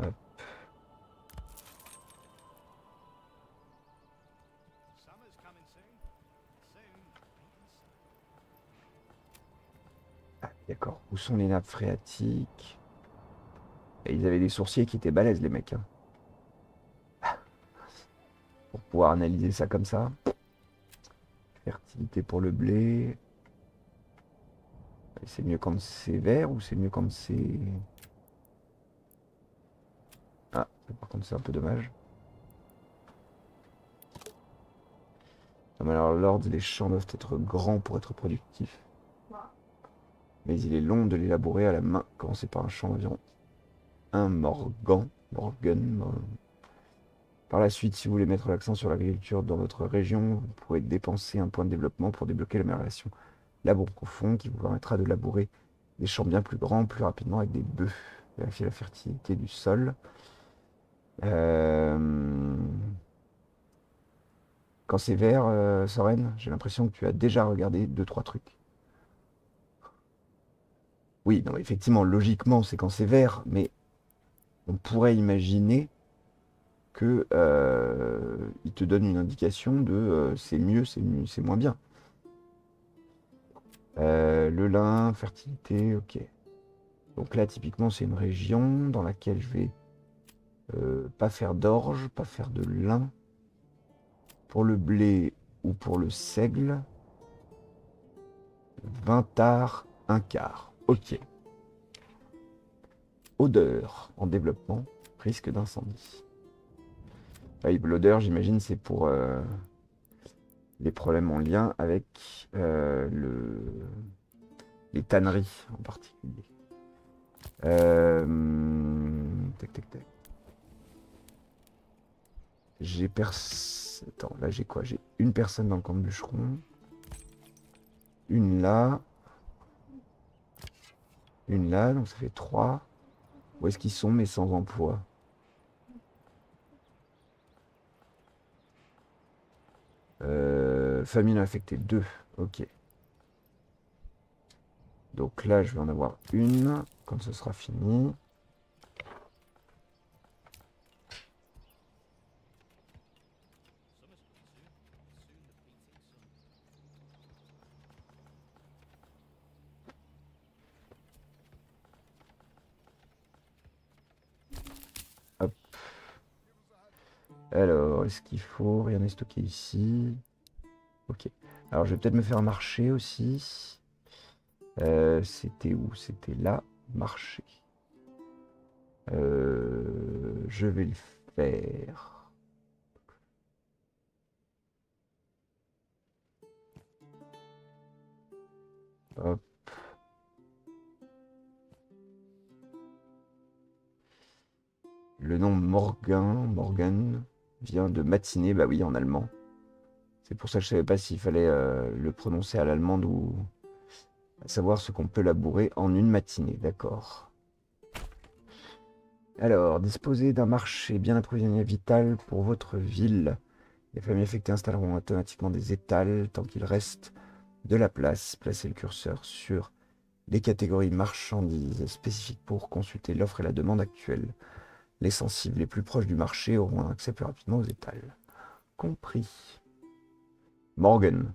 Hop. Ah, d'accord. Où sont les nappes phréatiques? Et ils avaient des sourciers qui étaient balèzes, les mecs. Hein. Pour pouvoir analyser ça comme ça. Fertilité pour le blé. C'est mieux quand c'est vert ou c'est mieux quand c'est... Ah, par contre c'est un peu dommage. Non, mais alors Lord, les champs doivent être grands pour être productifs. Mais il est long de l'élaborer à la main. Commencer par un champ d'environ un morgan. Morgan. Par la suite, si vous voulez mettre l'accent sur l'agriculture dans votre région, vous pourrez dépenser un point de développement pour débloquer l'amélioration labour profond qui vous permettra de labourer des champs bien plus grands, plus rapidement avec des bœufs. Vérifier la fertilité du sol. Euh... Quand c'est vert, euh, Soren, j'ai l'impression que tu as déjà regardé deux, trois trucs. Oui, non, effectivement, logiquement, c'est quand c'est vert, mais on pourrait imaginer... Que, euh, il te donne une indication de euh, c'est mieux, c'est mieux, c'est moins bien. Euh, le lin, fertilité, ok. Donc là, typiquement, c'est une région dans laquelle je vais euh, pas faire d'orge, pas faire de lin. Pour le blé ou pour le seigle, vingt tards, un quart. Ok. Odeur en développement, risque d'incendie. L'odeur, j'imagine, c'est pour euh, des problèmes en lien avec euh, le, les tanneries en particulier. Euh, tac, tac, tac. J'ai pers... Attends, là j'ai quoi? J'ai une personne dans le camp de bûcheron. Une là. Une là, donc ça fait trois. Où est-ce qu'ils sont, mais sans emploi? Euh, famille affectée, deux. Ok. Donc là, je vais en avoir une quand ce sera fini. Hop. Alors, est-ce qu'il faut rien est stocké ici? Ok. Alors, je vais peut-être me faire marcher aussi. Euh, c'était où? C'était là, marché. Euh, je vais le faire. Hop. Le nom Morgan, Morgan vient de matinée, bah oui, en allemand. C'est pour ça que je savais pas s'il fallait euh, le prononcer à l'allemande ou... à savoir ce qu'on peut labourer en une matinée, d'accord. Alors, disposer d'un marché bien approvisionné vital pour votre ville. Les familles affectées installeront automatiquement des étals tant qu'il reste de la place. Placez le curseur sur les catégories marchandises spécifiques pour consulter l'offre et la demande actuelle. Les sensibles les plus proches du marché auront un accès plus rapidement aux étals. Compris. Morgan.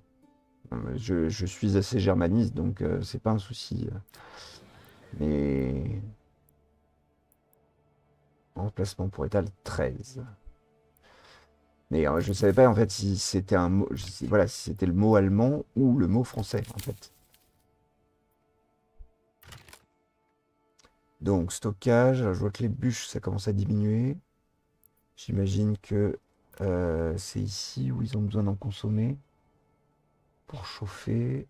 Je, je suis assez germaniste, donc euh, c'est pas un souci. Mais... emplacement pour étal treize. Mais euh, je savais pas en fait si c'était un mot, si, voilà, si c'était le mot allemand ou le mot français en fait. Donc stockage, je vois que les bûches ça commence à diminuer. J'imagine que euh, c'est ici où ils ont besoin d'en consommer. Pour chauffer,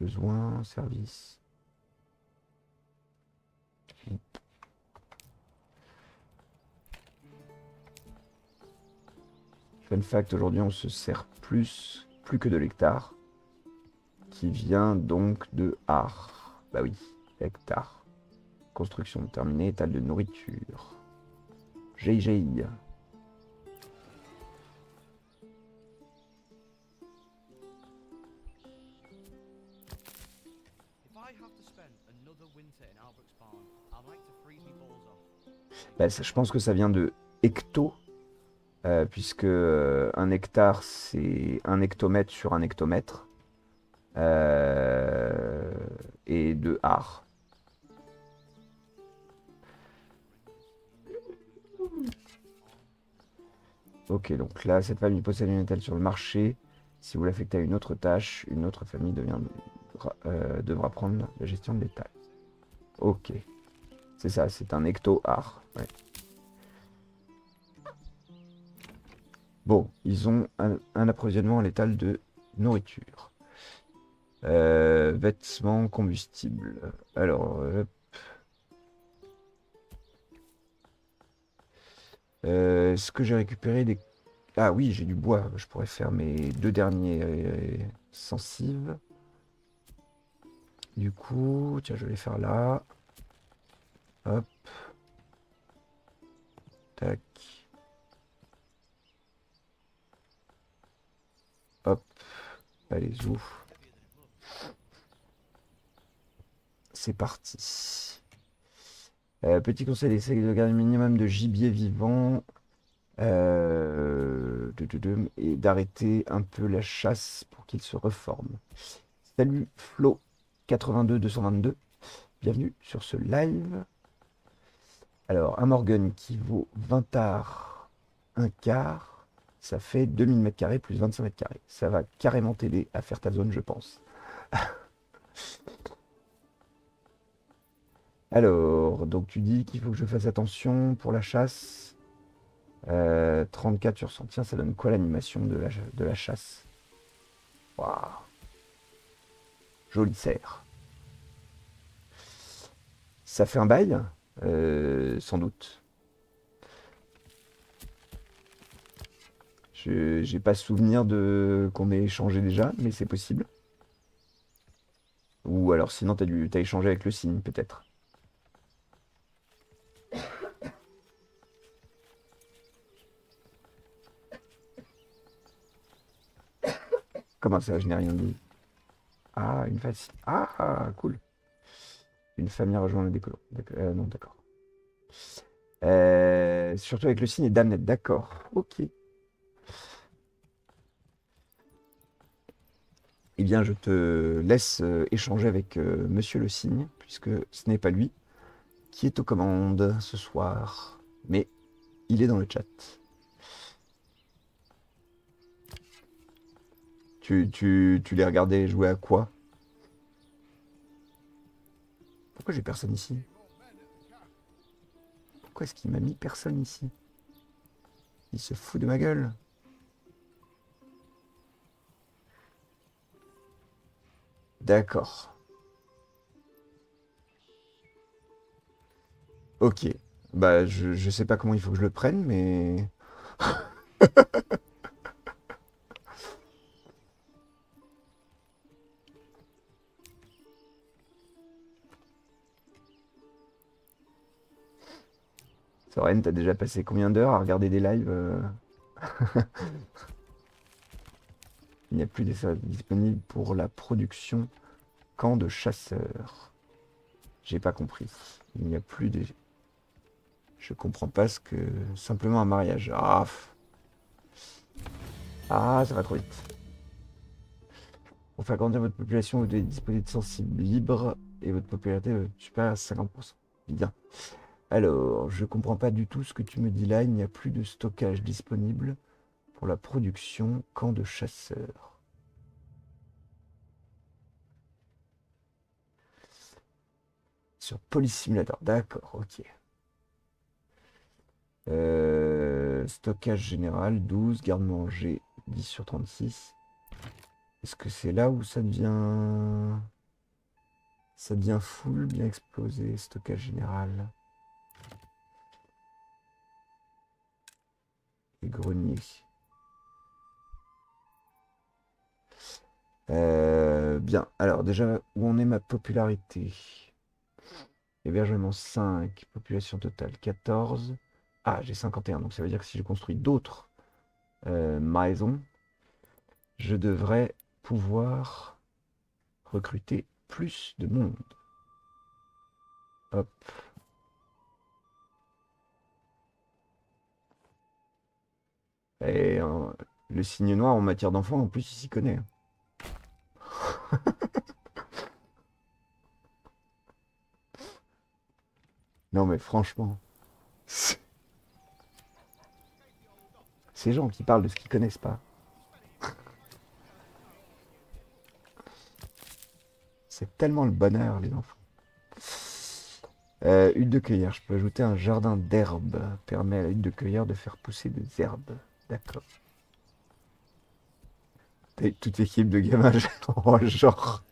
besoin, service. Fun fact, aujourd'hui on se sert plus, plus que de l'hectare, qui vient donc de art. Bah oui, hectare. Construction terminée, étal de nourriture. G G I. Ben, ça, je pense que ça vient de hecto, euh, puisque un hectare, c'est un hectomètre sur un hectomètre, euh, et de ar. Ok, donc là, cette famille possède une étale sur le marché. Si vous l'affectez à une autre tâche, une autre famille devient, euh, devra prendre la gestion de l'étale. Ok. C'est ça, c'est un hecto-art. Ouais. Bon, ils ont un, un approvisionnement à l'étal de nourriture. Euh, vêtements, combustibles. Alors, hop. Euh, est-ce que j'ai récupéré des... Ah oui, j'ai du bois. Je pourrais faire mes deux derniers sensibles. Du coup, tiens, je vais les faire là. Hop. Tac. Hop. Allez, ouf. C'est parti. Euh, petit conseil, essayez de garder un minimum de gibier vivant. Euh, de, de, de, et d'arrêter un peu la chasse pour qu'il se reforme. Salut Flo huit deux deux deux deux. Bienvenue sur ce live. Alors, un Morgan qui vaut vingt arts, un quart, ça fait deux mille mètres carrés plus vingt-cinq mètres carrés. Ça va carrément t'aider à faire ta zone, je pense. Alors, donc tu dis qu'il faut que je fasse attention pour la chasse. Euh, trente-quatre sur cent. Tiens, ça donne quoi l'animation de la, de la chasse? Waouh. Jolie serre. Ça fait un bail, euh, sans doute. Je n'ai pas souvenir de qu'on ait échangé déjà, mais c'est possible. Ou alors sinon, tu as, as échangé avec le cygne, peut-être. Comment ça, je n'ai rien dit? Ah, une face. Ah, cool. Une famille rejoint le décolon. Euh, non, d'accord. Euh, surtout avec le cygne et Damnette, d'accord. Ok. Eh bien, je te laisse euh, échanger avec euh, Monsieur le Cygne, puisque ce n'est pas lui qui est aux commandes ce soir, mais il est dans le chat. Tu, tu, tu les regardais jouer à quoi? Pourquoi j'ai personne ici? Pourquoi est-ce qu'il m'a mis personne ici? Il se fout de ma gueule. D'accord. Ok. Bah, je, je sais pas comment il faut que je le prenne, mais... Soren, t'as déjà passé combien d'heures à regarder des lives euh... Il n'y a plus des salles disponibles pour la production camp de chasseurs. J'ai pas compris. Il n'y a plus des... Je comprends pas ce que... Simplement un mariage. Ah, ah ça va trop vite. Pour faire grandir votre population, vous devez disposer de sensibles libres et votre popularité supérieure à cinquante pour cent. Bien. Alors, je comprends pas du tout ce que tu me dis là. Il n'y a plus de stockage disponible. Pour la production camp de chasseurs. Sur Police Simulator, d'accord, ok. Euh, stockage général, douze, garde-manger, dix sur trente-six. Est-ce que c'est là où ça devient... Ça devient full, bien explosé, stockage général. Et grenier. Euh, bien, alors déjà, où en est ma popularité? Hébergement cinq, population totale quatorze. Ah, j'ai cinquante et un, donc ça veut dire que si je construis d'autres euh, maisons, je devrais pouvoir recruter plus de monde. Hop. Et hein, le cygne noir en matière d'enfants, en plus, il s'y connaît. Non mais franchement, ces gens qui parlent de ce qu'ils connaissent pas, c'est tellement le bonheur les enfants. Euh, hutte de cueillère, je peux ajouter un jardin d'herbe, permet à la hutte de cueillère de faire pousser des herbes, d'accord. Toute équipe de gamins, oh, genre.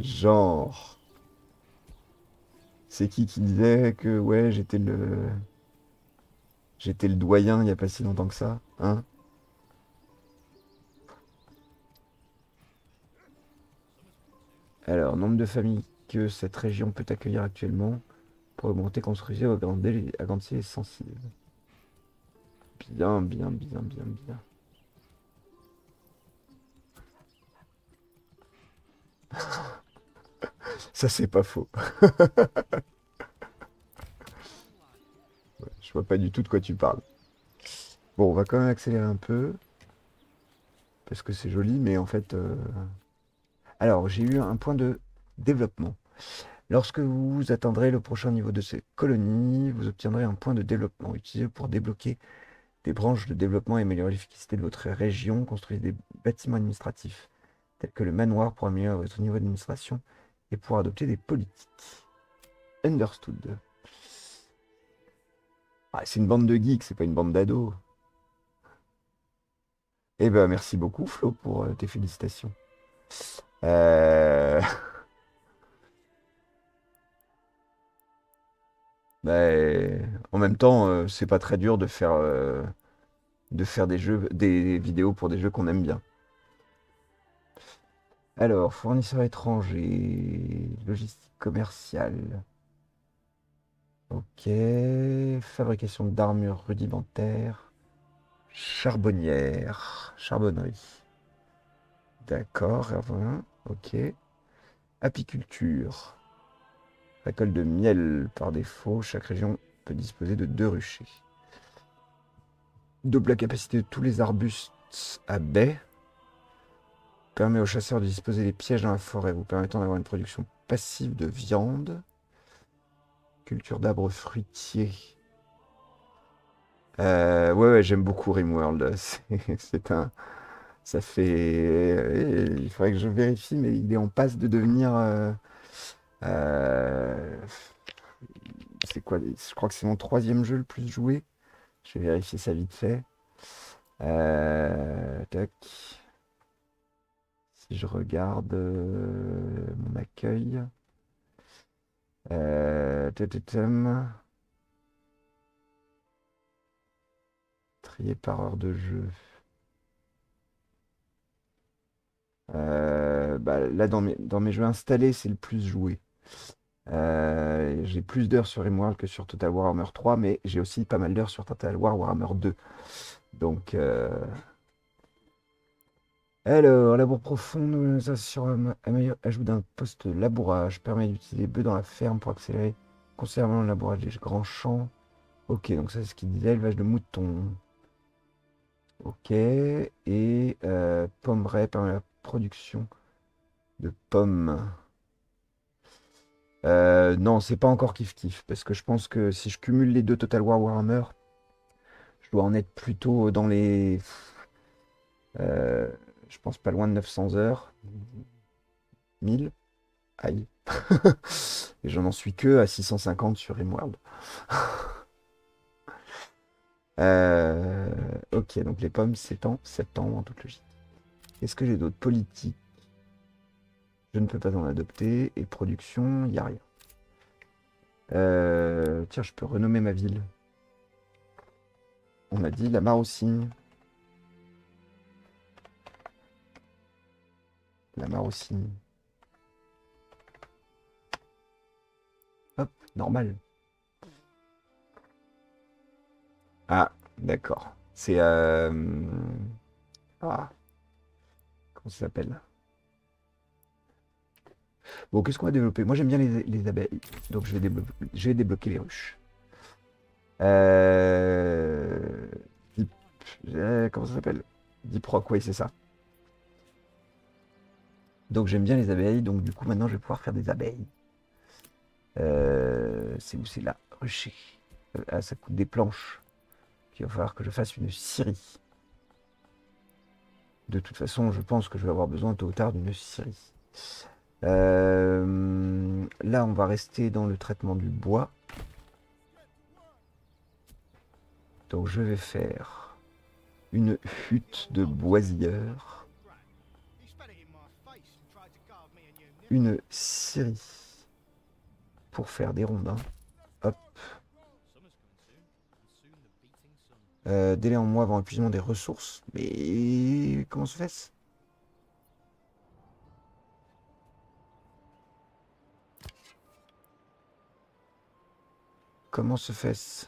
Genre. C'est qui qui disait que ouais, j'étais le. J'étais le doyen il n'y a pas si longtemps que ça, hein? Alors, nombre de familles que cette région peut accueillir actuellement. Pour augmenter, construisez, agrandissez, agrandissez les sensibles. Bien, bien, bien, bien, bien. Ça, c'est pas faux. Ouais, je vois pas du tout de quoi tu parles. Bon, on va quand même accélérer un peu. Parce que c'est joli, mais en fait... Euh... Alors, j'ai eu un point de développement. Lorsque vous atteindrez le prochain niveau de ces colonies, vous obtiendrez un point de développement utilisé pour débloquer des branches de développement et améliorer l'efficacité de votre région. Construisez des bâtiments administratifs, tels que le manoir, pour améliorer votre niveau d'administration et pour adopter des politiques. Understood. Ah, c'est une bande de geeks, c'est pas une bande d'ados. Eh ben, merci beaucoup, Flo, pour tes félicitations. Euh... Mais en même temps, euh, c'est pas très dur de faire, euh, de faire des jeux, des vidéos pour des jeux qu'on aime bien. Alors, fournisseur étranger, logistique commerciale. Ok, fabrication d'armures rudimentaires, charbonnière, charbonnerie. D'accord, ok. Apiculture. Récolte de miel par défaut, chaque région peut disposer de deux ruchers. Double la capacité de tous les arbustes à baies. Permet aux chasseurs de disposer des pièges dans la forêt, vous permettant d'avoir une production passive de viande. Culture d'arbres fruitiers. Euh, ouais, ouais, j'aime beaucoup Rimworld. C'est un... Ça fait... Il faudrait que je vérifie, mais il est en passe de devenir... Euh... Euh, c'est quoi? Je crois que c'est mon troisième jeu le plus joué. Je vais vérifier ça vite fait. Euh, tac. Si je regarde euh, mon accueil. Euh, Trier par heure de jeu. Euh, bah, là, dans mes, dans mes jeux installés, c'est le plus joué. Euh, j'ai plus d'heures sur Rimworld que sur Total War Warhammer trois, mais j'ai aussi pas mal d'heures sur Total War Warhammer deux. Donc, euh... alors, labour profond, ajoute un poste labourage, permet d'utiliser les bœufs dans la ferme pour accélérer conservant le labourage des grands champs. Ok, donc ça c'est ce qu'il disait, élevage de moutons. Ok, et euh, pommeraie permet la production de pommes. Euh, non, c'est pas encore kiff kiff, parce que je pense que si je cumule les deux Total War Warhammer, je dois en être plutôt dans les... Euh, je pense pas loin de neuf cents heures. mille. Aïe. Et j'en en suis que à six cent cinquante sur Rimworld. euh, ok, donc les pommes, c'est en septembre en toute logique. Qu'est-ce que j'ai d'autre? Politique. Je ne peux pas en adopter. Et production, il n'y a rien. Euh, tiens, je peux renommer ma ville. On a dit la MANORCYGNE. La MANORCYGNE. Hop, normal. Ah, d'accord. C'est... Euh... Ah. Comment ça s'appelle? Bon, qu'est-ce qu'on va développer? Moi, j'aime bien les, les abeilles. Donc, je vais, déblo je vais débloquer les ruches. Euh... Comment ça s'appelle? Deep Rock, oui, c'est ça. Donc, j'aime bien les abeilles. Donc, du coup, maintenant, je vais pouvoir faire des abeilles. Euh... C'est où? C'est là. Rucher. Ah, ça coûte des planches. Donc, il va falloir que je fasse une scierie. De toute façon, je pense que je vais avoir besoin tôt ou tard d'une scierie. Euh, là, on va rester dans le traitement du bois. Donc, je vais faire une hutte de boisilleur. Une scierie pour faire des rondins. Hop. Euh, délai en mois avant épuisement des ressources. Mais comment se fait-ce? Comment se fait-ce?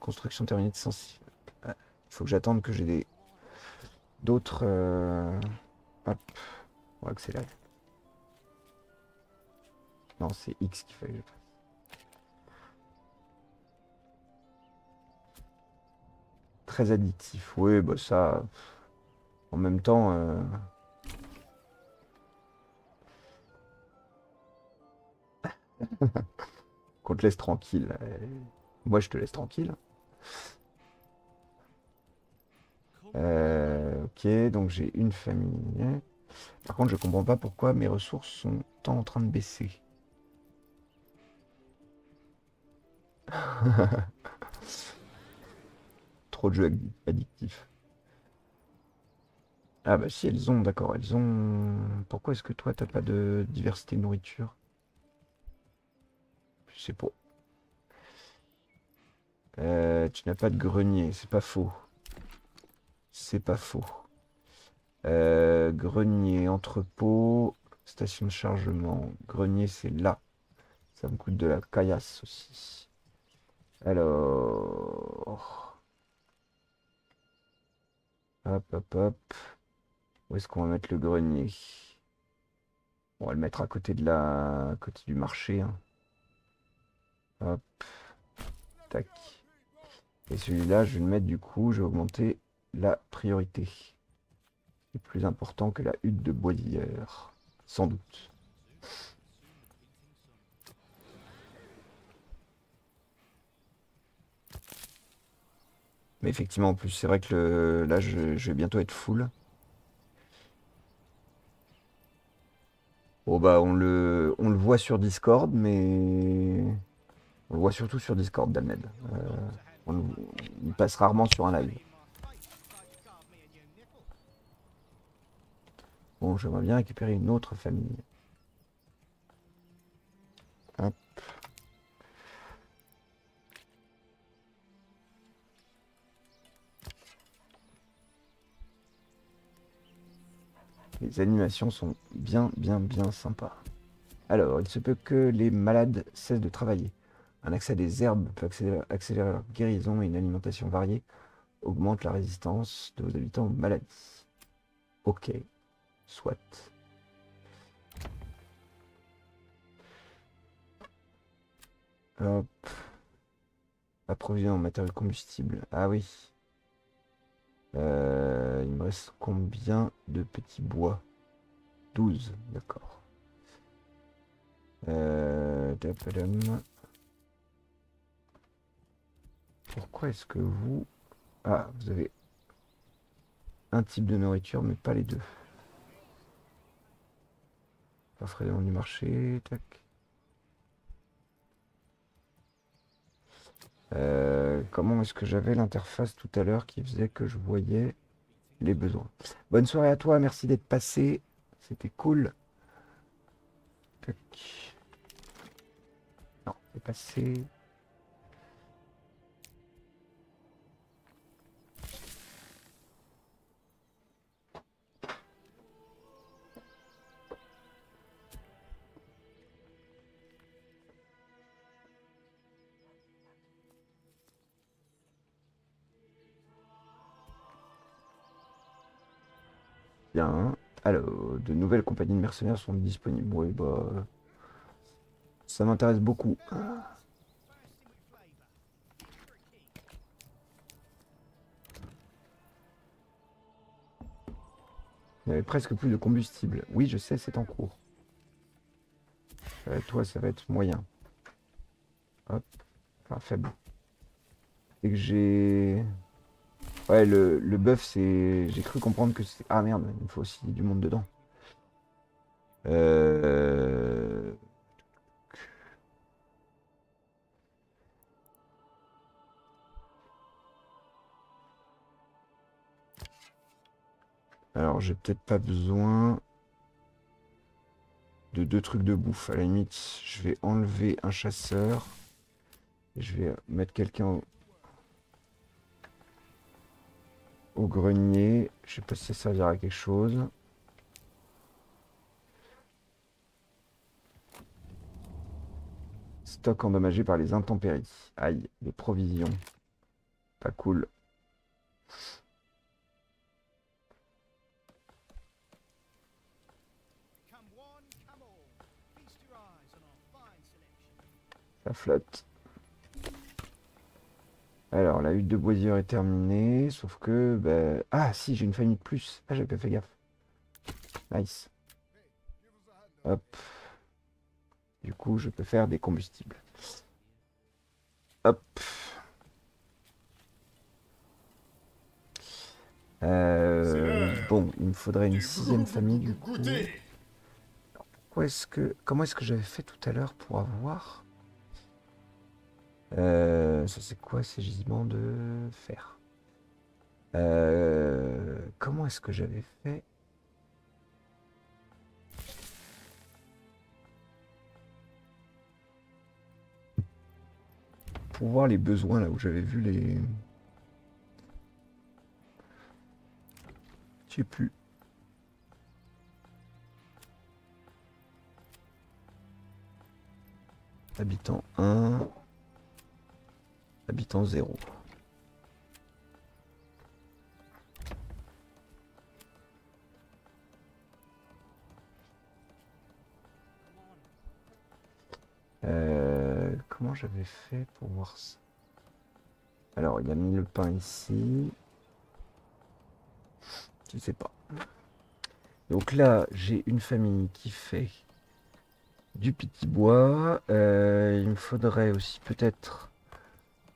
Construction terminée de sensible. Il faut que j'attende que j'ai des d'autres. Euh... Hop, on va accélérer. Non, c'est X qu'il fallait que je fasse. Très addictif, oui, bah ça. En même temps. Euh... Qu'on te laisse tranquille. Moi, je te laisse tranquille. Euh, ok, donc j'ai une famille. Par contre, je comprends pas pourquoi mes ressources sont tant en train de baisser. Trop de jeux addictifs. Ah bah si, elles ont, d'accord, elles ont... Pourquoi est-ce que toi, t'as pas de diversité de nourriture? Je sais pas. Euh, tu n'as pas de grenier, c'est pas faux. C'est pas faux. Euh, grenier, entrepôt, station de chargement. Grenier, c'est là. Ça me coûte de la caillasse aussi. Alors... Hop, hop, hop. Où est-ce qu'on va mettre le grenier? On va le mettre à côté de la... à côté du marché. Hein. Hop. Tac. Et celui-là, je vais le mettre du coup, je vais augmenter la priorité. C'est plus important que la hutte de boisilleur. Sans doute. Mais effectivement, en plus, c'est vrai que le... là, je... je vais bientôt être full. Oh bah on le on le voit sur Discord, mais on le voit surtout sur Discord, Damned. Euh, on, le... on passe rarement sur un live. Bon, j'aimerais bien récupérer une autre famille. Hop. Les animations sont bien, bien, bien sympas. Alors, il se peut que les malades cessent de travailler. Un accès à des herbes peut accélérer, accélérer leur guérison et une alimentation variée augmente la résistance de vos habitants aux maladies. Ok, soit. Hop. Approvisionnement en matériaux combustibles. Ah oui. Euh, il me reste combien de petits bois? douze, d'accord. Euh, Pourquoi est-ce que vous... Ah, vous avez un type de nourriture, mais pas les deux. Parfait, on du marché, tac. Euh, comment est-ce que j'avais l'interface tout à l'heure qui faisait que je voyais les besoins? Bonne soirée à toi, merci d'être passé, c'était cool. Tac. Non, c'est passé. Bien. Alors, de nouvelles compagnies de mercenaires sont disponibles. Oui, bah, ça m'intéresse beaucoup. Il n'y avait presque plus de combustible. Oui, je sais, c'est en cours. Euh, toi, ça va être moyen. Hop, enfin, faible. Et que j'ai... Ouais, le, le bœuf, c'est... J'ai cru comprendre que c'est... Ah merde, il faut aussi du monde dedans. Euh... Alors, j'ai peut-être pas besoin de deux trucs de bouffe. À la limite, je vais enlever un chasseur. Et je vais mettre quelqu'un... au... au grenier, je sais pas si ça servira à quelque chose. Stock endommagé par les intempéries. Aïe, les provisions. Pas cool. Ça flotte. Alors, la hutte de boisilleur est terminée, sauf que... Bah... Ah, si, j'ai une famille de plus. Ah, j'avais pas fait gaffe. Nice. Hop. Du coup, je peux faire des combustibles. Hop. Euh... Bon, il me faudrait une sixième famille, du coup. Alors, pourquoi est-ce que... Comment est-ce que j'avais fait tout à l'heure pour avoir... Euh, ça c'est quoi ces gisements de fer? Euh, comment est-ce que j'avais fait? Pour voir les besoins là où j'avais vu les... Je sais plus. Habitant un, habitant zéro. Euh, comment j'avais fait pour voir ça? Alors, il a mis le pain ici. Je sais pas. Donc là, j'ai une famille qui fait du petit bois. Euh, il me faudrait aussi peut-être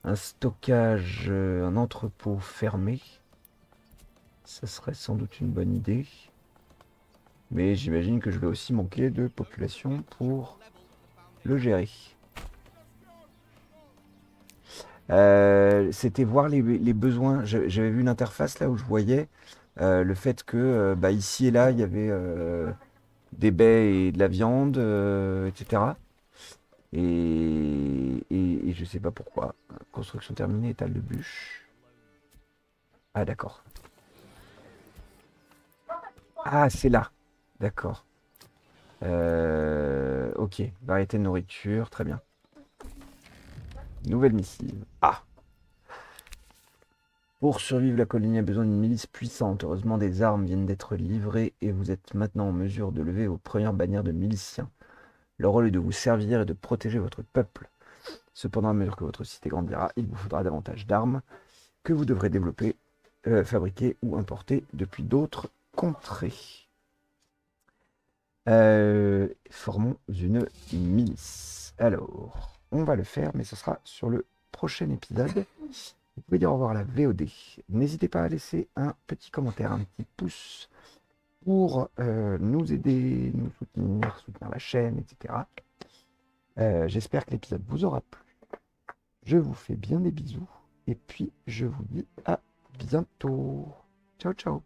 un stockage, un entrepôt fermé. Ça serait sans doute une bonne idée. Mais j'imagine que je vais aussi manquer de population pour le gérer. Euh, C'était voir les, les besoins. J'avais vu une interface là où je voyais euh, le fait que euh, bah, ici et là, il y avait euh, des baies et de la viande, euh, et cetera. Et, et, et je sais pas pourquoi. Construction terminée, étale de bûche. Ah d'accord. Ah c'est là. D'accord. Euh, ok, variété de nourriture, très bien. Nouvelle missive. Ah! Pour survivre, la colonie a besoin d'une milice puissante. Heureusement, des armes viennent d'être livrées et vous êtes maintenant en mesure de lever vos premières bannières de miliciens. Leur rôle est de vous servir et de protéger votre peuple. Cependant, à mesure que votre cité grandira, il vous faudra davantage d'armes que vous devrez développer, euh, fabriquer ou importer depuis d'autres contrées. Euh, formons une milice. Alors, on va le faire, mais ce sera sur le prochain épisode. Vous pouvez dire au revoir à la V O D. N'hésitez pas à laisser un petit commentaire, un petit pouce pour euh, nous aider, nous soutenir, soutenir la chaîne, et cetera. Euh, J'espère que l'épisode vous aura plu. Je vous fais bien des bisous et puis je vous dis à bientôt. Ciao, ciao.